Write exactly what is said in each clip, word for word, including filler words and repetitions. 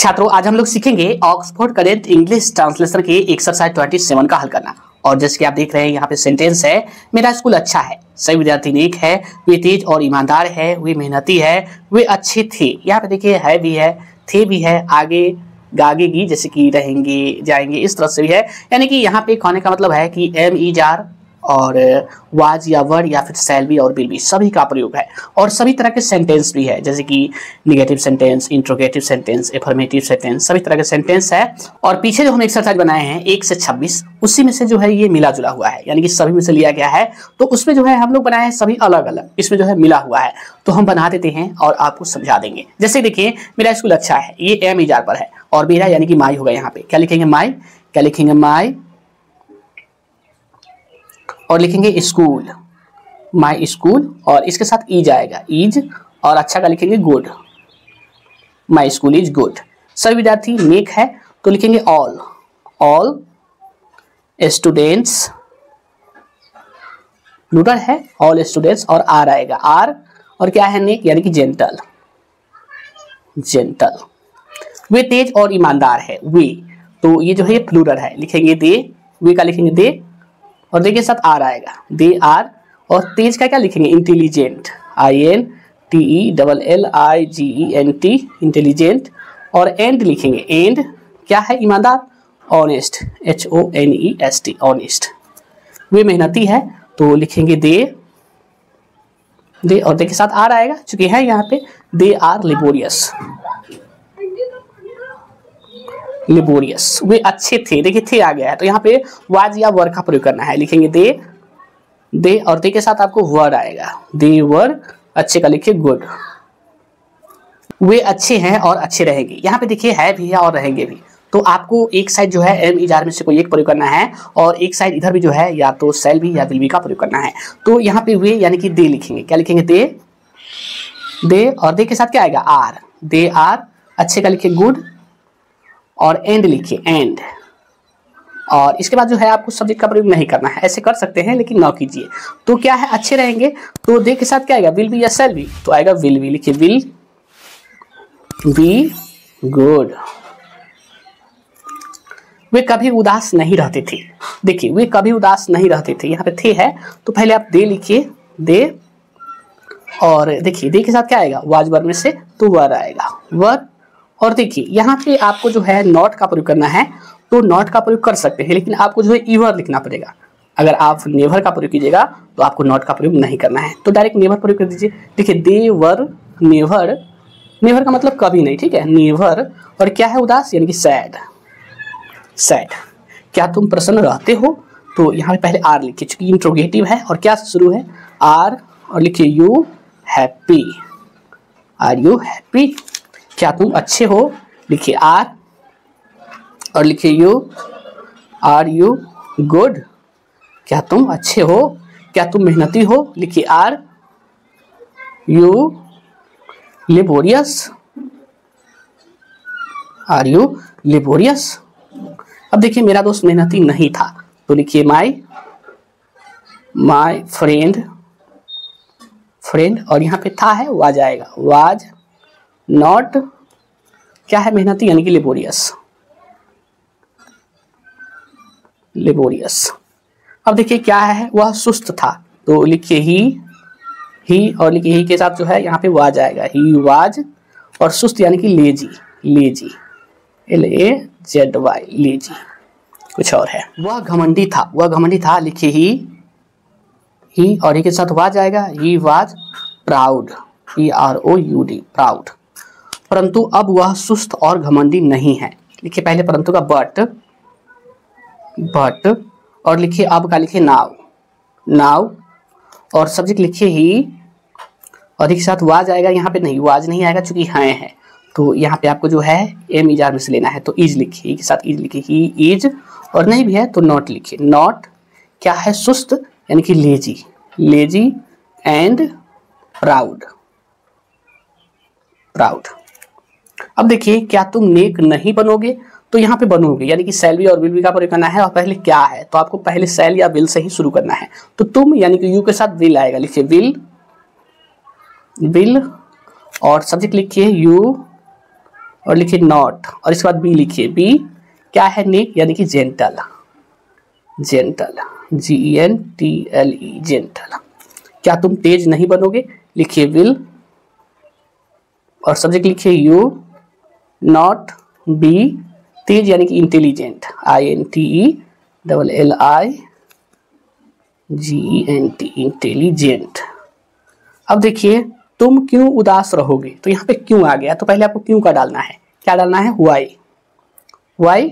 छात्रों, आज हम लोग सीखेंगे ऑक्सफोर्ड करेंट इंग्लिश ट्रांसलेशन के एक्सरसाइज सत्ताईस का हल करना। और जैसे कि आप देख रहे हैं यहाँ पे सेंटेंस है, मेरा स्कूल अच्छा है, सभी विद्यार्थी नेक है, वे तेज और ईमानदार है, वे मेहनती है, वे अच्छे थे। यहाँ पे देखिए है भी है, थे भी है, आगे गागेगी जैसे कि रहेंगे, जाएंगे, इस तरह से भी है। यानी कि यहाँ पे कहने का मतलब है कि एम ई जार और वाज या वर या फिर सैलवी और बिल भी सभी का प्रयोग है। और सभी तरह के सेंटेंस भी है, जैसे कि negative sentence, interrogative sentence, affirmative sentence, सभी तरह के सेंटेंस है। और पीछे जो हम एक्सरसाइज बनाए हैं एक से छब्बीस, उसी में से जो है ये मिला जुला हुआ है, यानी कि सभी में से लिया गया है। तो उसमें जो है हम लोग बनाए हैं सभी अलग अलग, इसमें जो है मिला हुआ है। तो हम बना देते हैं और आपको समझा देंगे। जैसे देखिए, मेरा स्कूल अच्छा है, ये एम इजार पर है, और मेरा यानी कि माई होगा। यहाँ पे क्या लिखेंगे? माई। क्या लिखेंगे? माई। और लिखेंगे स्कूल, माय स्कूल, और इसके साथ ईज आएगा, ईज। और अच्छा का लिखेंगे good, my school is good. सभी विद्यार्थी नेक है तो लिखेंगे ऑल, ऑल स्टूडेंट्स, प्लूरल है ऑल स्टूडेंट्स, और आर आएगा, आर। और क्या है? नेक यानी कि जेंटल, जेंटल। वे तेज और ईमानदार है, वे, तो ये जो है प्लूरल है, लिखेंगे दे, वे का लिखेंगे दे, और दे के साथ आर आएगा, दे आर। और तेज का क्या लिखेंगे? Intelligent, I N T E double L I G E N T, intelligent. और एंड लिखेंगे, एंड क्या है? ईमानदार, honest, H O N E S T, honest. वे मेहनती है तो लिखेंगे दे, दे, और दे के साथ आर आएगा, चूंकि है यहाँ पे, दे आर लेबोरियस, लेबोरियस। वे अच्छे थे, देखिए थे आ गया है, तो यहाँ पे वाज या वर का प्रयोग करना है, लिखेंगे दे, दे, और दे के साथ आपको वर आएगा, दे वर। अच्छे का लिखिए गुड। वे अच्छे हैं और अच्छे रहेंगे, यहाँ पे देखिए है भी है और रहेंगे भी। तो आपको एक साइड जो है एम इजार में से कोई एक प्रयोग करना है, और एक साइड इधर भी जो है या तो सेल भी या विल भी का प्रयोग करना है। तो यहाँ पे वे यानी कि दे लिखेंगे, क्या लिखेंगे? दे, दे, और दे के साथ क्या आएगा? Are, they are. अच्छे का लिखिए गुड, और एंड लिखिए, एंड। और इसके बाद जो है आपको सब्जेक्ट का प्रयोग नहीं करना है, ऐसे कर सकते हैं लेकिन ना कीजिए। तो क्या है? अच्छे रहेंगे, तो दे के साथ क्या आएगा? विल बी या शैल बी, तो आएगा विल बी, लिखिए विल बी गुड। वे कभी उदास नहीं रहते थे, देखिए वे कभी उदास नहीं रहते थे, यहाँ पे थे है तो पहले आप दे लिखिए, दे, और देखिए दे के साथ क्या आएगा? वाज वर में से, तो वर आएगा, वर। और देखिए यहाँ पे आपको जो है नॉट का प्रयोग करना है, तो नॉट का प्रयोग कर सकते हैं, लेकिन आपको जो है ईवर लिखना पड़ेगा। अगर आप नेवर का प्रयोग कीजिएगा तो आपको नॉट का प्रयोग नहीं करना है, तो डायरेक्ट नेवर प्रयोग कर दीजिए। देखिए दे वर नेवर, नेवर का मतलब कभी नहीं, ठीक है, नेवर। और क्या है? उदास यानी कि सैड, सैड। क्या तुम प्रसन्न रहते हो? तो यहाँ पे पहले आर लिखिए, चूंकि इंट्रोगेटिव है, और क्या शुरू है? आर, और लिखिए you happy, are you happy. क्या तुम अच्छे हो? लिखिए आर, और लिखिए यू, आर यू गुड। क्या तुम अच्छे हो? क्या तुम मेहनती हो? लिखिए are you laborious, are you laborious. अब देखिए मेरा दोस्त मेहनती नहीं था, तो लिखिए माय, माय फ्रेंड, फ्रेंड। और यहाँ पे था है, वाज आएगा, वाज नॉट। क्या है? मेहनती यानी कि लेबोरियस, लेबोरियस। अब देखिए क्या है? वह सुस्त था, तो लिखिए ही, ही, और लिखिए ही के साथ जो है यहाँ पे वाज आएगा, ही वाज। और सुस्त यानी कि lazy, lazy, L A Z Y, lazy. कुछ और है, वह घमंडी था, वह घमंडी था, लिखिए ही, ही, और ही के साथ वाज आएगा, he was proud, P R O U D, proud. परंतु अब वह सुस्त और घमंडी नहीं है, लिखिए पहले परंतु का बट, बट, और लिखिए अब का लिखिए नाउ, नाउ। और सब्जेक्ट लिखिए ही, और एक साथ वाज आएगा, यहाँ पे नहीं, वाज नहीं आएगा चूंकि हैं है, तो यहाँ पे आपको जो है एम इजार में से लेना है, तो इज लिखिए, के साथ इज लिखिए, ही इज। और नहीं भी है तो नॉट लिखिए, नॉट। क्या है? सुस्त यानी कि lazy, lazy and proud, proud. अब देखिए क्या तुम नेक नहीं बनोगे? तो यहाँ पे बनोगे यानी कि सैल और विल का प्रयोग करना है, और पहले क्या है तो आपको पहले सैल या विल से ही शुरू करना है। तो तुम यानी कि यू के साथ विल आएगा, लिखिए विल, विल, और सब्जेक्ट लिखिए यू, और लिखिए नॉट और इसके बाद बी लिखिए। बी क्या है? नेक यानी कि gentle, gentle G E N T L E gentle. क्या तुम तेज नहीं बनोगे? लिखिए विल और सब्जेक्ट लिखिए यू नॉट बी तेज यानी कि intelligent I N T E double L I G E N T intelligent. अब देखिए तुम क्यों उदास रहोगे, तो यहाँ पे क्यों आ गया, तो पहले आपको क्यों का डालना है, क्या डालना है? वाई, वाई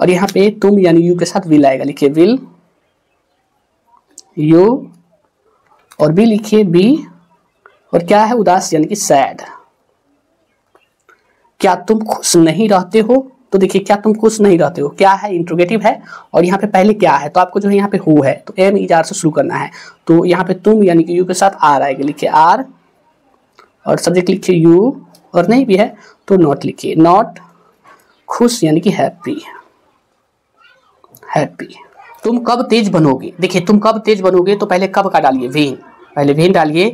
और यहाँ पे तुम यानी यू के साथ विल आएगा। लिखिए विल यू और बी लिखिए बी और क्या है? उदास यानी कि सैड। क्या तुम खुश नहीं रहते हो, तो देखिए क्या तुम खुश नहीं रहते हो, क्या है? इंट्रोगेटिव है और यहाँ पे पहले क्या है, तो आपको जो है यहाँ पे हो है, तो एम इजार से शुरू करना है, तो यहाँ पे तुम यानी कि यू के साथ आर आएगा। लिखिए आर और सब्जेक्ट लिखिए यू और नहीं भी है तो नॉट लिखिए नॉट खुश यानी कि हैप्पी, हैप्पी। तुम कब तेज बनोगे, देखिए तुम कब तेज बनोगे, तो पहले कब का डालिए वेन, पहले वेन डालिए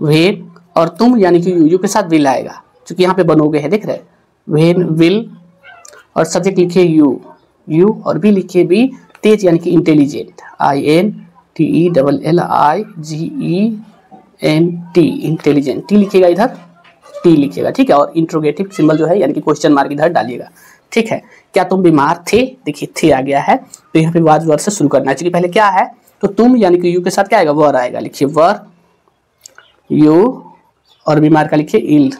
वेन और तुम यानी कि यू, यू के साथ विल आएगा क्योंकि यहाँ पे बनोगे है, देख रहे वेन विल और सब्जेक्ट लिखिए यू यू और बी लिखिए बी तेज यानी कि intelligent I N T E double L I G E N T intelligent. T लिखिएगा इधर, टी लिखिएगा ठीक है और इंट्रोगेटिव सिंबल जो है यानी कि क्वेश्चन मार्क इधर डालिएगा ठीक है। क्या तुम बीमार थे, देखिए थे आ गया है तो यहाँ पे वाज वर्ड से शुरू करना है क्योंकि पहले क्या है, तो तुम यानी कि यू के साथ क्या आएगा? वर आएगा। लिखिए वर यू और बीमार का लिखिए इल,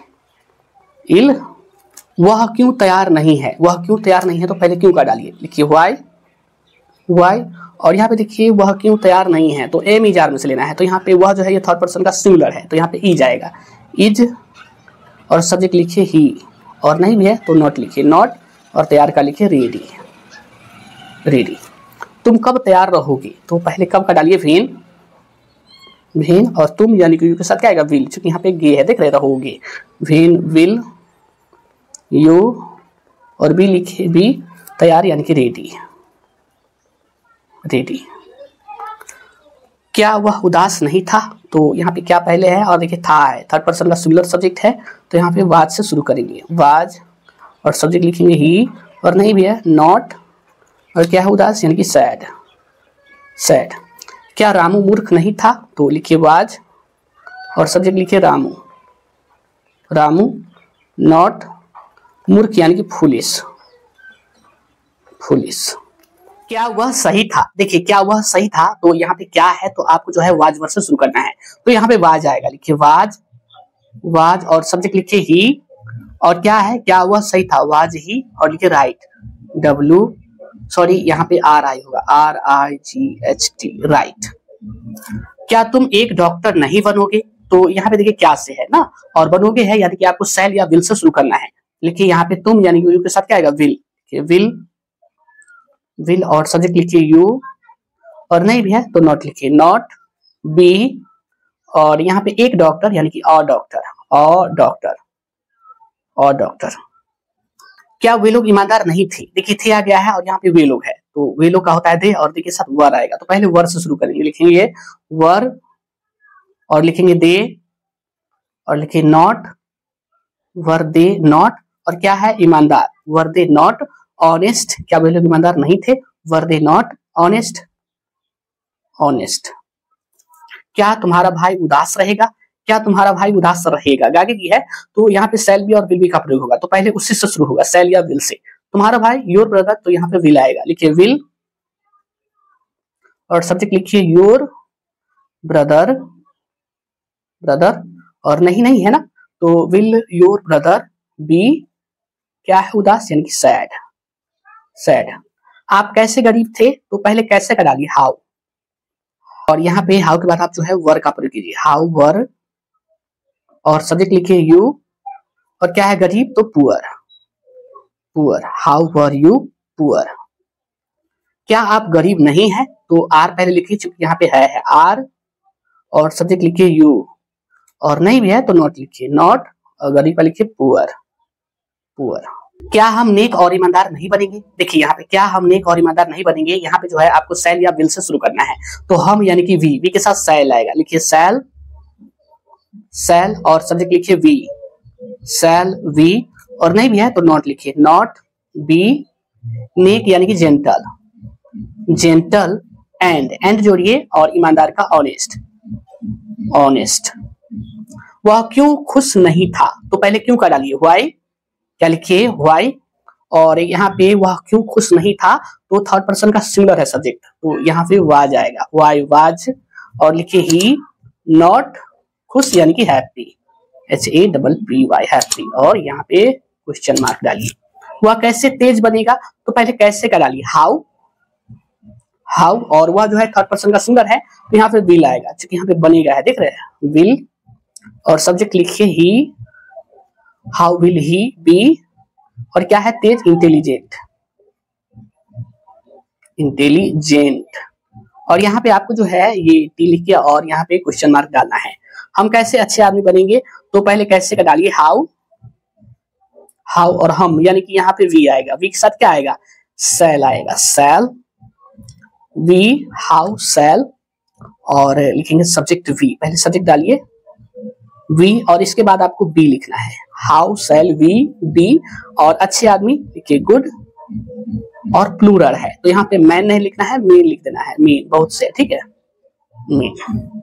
इल। वह क्यों तैयार नहीं है, वह क्यों तैयार नहीं है, तो पहले क्यों का डालिए। लिखिए वाई, वाई और यहाँ पे देखिए वह क्यों तैयार नहीं है, तो एम इजार में से लेना है, तो यहाँ पे वह जो है ये थर्ड पर्सन का सिंगुलर है तो यहाँ पे इज आएगा इज और सब्जेक्ट लिखिए ही और नहीं भी है तो नॉट लिखिए नॉट और तैयार का लिखिए रेडी, रेडी। तुम कब तैयार रहोगे, तो पहले कब का डालिए व्हेन, व्हेन और तुम यानी कि यू के साथ क्या आएगा? विल क्योंकि यहाँ पे गे है देख रहे रहोगे व्हेन विल यू और बी लिखिए बी तैयार यानी कि रेडी, रेडी। क्या वह उदास नहीं था, तो यहाँ पे क्या पहले है और देखिए था है थर्ड पर्सन का सिमिलर सब्जेक्ट है तो यहाँ पे वाज से शुरू करेंगे वाज और सब्जेक्ट लिखेंगे ही और नहीं भी है नॉट और क्या है? उदास यानी कि सैड, सैड। क्या रामू मूर्ख नहीं था, तो लिखिए वाज और सब्जेक्ट लिखिए रामू, रामू नॉट मूर्ख यानी कि फूलिश, फूलिश। क्या वह सही था, देखिए क्या वह सही था, तो यहाँ पे क्या है, तो आपको जो है वाज वर्ड से शुरू करना है तो यहाँ पे वाज आएगा। लिखिए वाज, वाज और सब्जेक्ट लिखिए ही और क्या है? क्या वह सही था वाज ही और लिखिए राइट डब्लू सॉरी यहाँ पे आर आई होगा R I G H T right. क्या तुम एक डॉक्टर नहीं बनोगे, तो यहाँ पे देखिए क्या से है ना और बनोगे है यानी कि आपको सेल या विल से शुरू करना है। लिखिए यहाँ पे तुम यानी यू के साथ क्या आएगा? विल, विल, विल और सब्जेक्ट लिखिए यू और नहीं भी है तो नॉट लिखिए नॉट बी और यहाँ पे एक डॉक्टर यानी कि और डॉक्टर और डॉक्टर और डॉक्टर। क्या वे लोग ईमानदार नहीं थे, देखिए थे आ गया है और यहाँ पे वे लोग है तो वे लोग का होता है दे और दे के साथ वर आएगा तो पहले वर से शुरू करेंगे। लिखेंगे वर और लिखेंगे दे और लिखेंगे नॉट वर दे नॉट और क्या है? ईमानदार वर दे नॉट ऑनेस्ट। क्या वे लोग ईमानदार नहीं थे, were they not honest, honest. क्या तुम्हारा भाई उदास रहेगा, क्या तुम्हारा भाई उदास रहेगा गागे की है तो यहाँ पे सेल भी और विल भी का प्रयोग होगा तो पहले उसी से शुरू होगा सेल या विल से। तुम्हारा भाई योर ब्रदर तो यहाँ पे विल आएगा। लिखिए विल और सब्जेक्ट लिखिए योर ब्रदर, ब्रदर और नहीं नहीं है ना तो विल योर ब्रदर बी क्या है? उदास यानी कि सैड, सैड। आप कैसे गरीब थे, तो पहले कैसे का डालिए हाउ और यहाँ पे हाउ के बाद आप जो है वर का प्रयोग कीजिए हाउ वर और सब्जेक्ट लिखिए यू और क्या है? गरीब तो poor, poor how were you poor. क्या आप गरीब नहीं है, तो आर पहले लिखिए चूंकि यहाँ पे है, है आर और सब्जेक्ट लिखिए यू और नहीं भी है तो नॉट लिखिए नॉट और गरीब का लिखिए पुअर, पुअर। क्या हम नेक और ईमानदार नहीं बनेंगे, देखिए यहाँ पे क्या हम नेक और ईमानदार नहीं बनेंगे, यहाँ पे जो है आपको सेल या विल से शुरू करना है तो हम यानी कि वी, वी के साथ सेल आएगा। लिखिए सेल, सेल और सब्जेक्ट लिखिए वी, सेल वी और नहीं भी है तो नॉट लिखिए, नॉट बी नेक यानी कि जेंटल, जेंटल एंड एंड जोड़िए और ईमानदार का ऑनेस्ट, ऑनेस्ट। वह क्यों खुश नहीं था, तो पहले क्यों का डालिए, व्हाई, क्या लिखिए व्हाई, और यहाँ पे वह क्यों खुश नहीं था तो थर्ड पर्सन का सिंगुलर है सब्जेक्ट, तो यहाँ पे वाज आएगा, व्हाई वाज, और लिखिए ही नॉट खुश यानी कि happy, H A double P Y happy, और यहाँ पे क्वेश्चन मार्क डालिए। वह कैसे तेज बनेगा, तो पहले कैसे का डालिए, हाउ, हाउ, और वह जो है थर्ड पर्सन का सिंगुलर है तो यहाँ पे विल आएगा, क्योंकि यहाँ पे बनेगा है, देख रहे हैं विल, और सब्जेक्ट लिखिए he, how will he be, और क्या है तेज, इंटेलिजेंट, इंटेलिजेंट, और यहाँ पे आपको जो है ये टी लिखिए और यहाँ पे क्वेश्चन मार्क डालना है। हम कैसे अच्छे आदमी बनेंगे, तो पहले कैसे का डालिए, हाउ, हाउ, और हम यानी कि यहाँ पे वी आएगा, वी के साथ क्या आएगा, सेल आएगा, सेल, वी हाउ सेल, और लिखेंगे सब्जेक्ट वी, पहले सब्जेक्ट डालिए वी और इसके बाद आपको बी लिखना है, हाउ सेल वी बी, और अच्छे आदमी लिखिए गुड, और प्लूरल है तो यहाँ पे मैन नहीं लिखना है, मेन लिख देना है, मेन, बहुत से, ठीक है, मेन।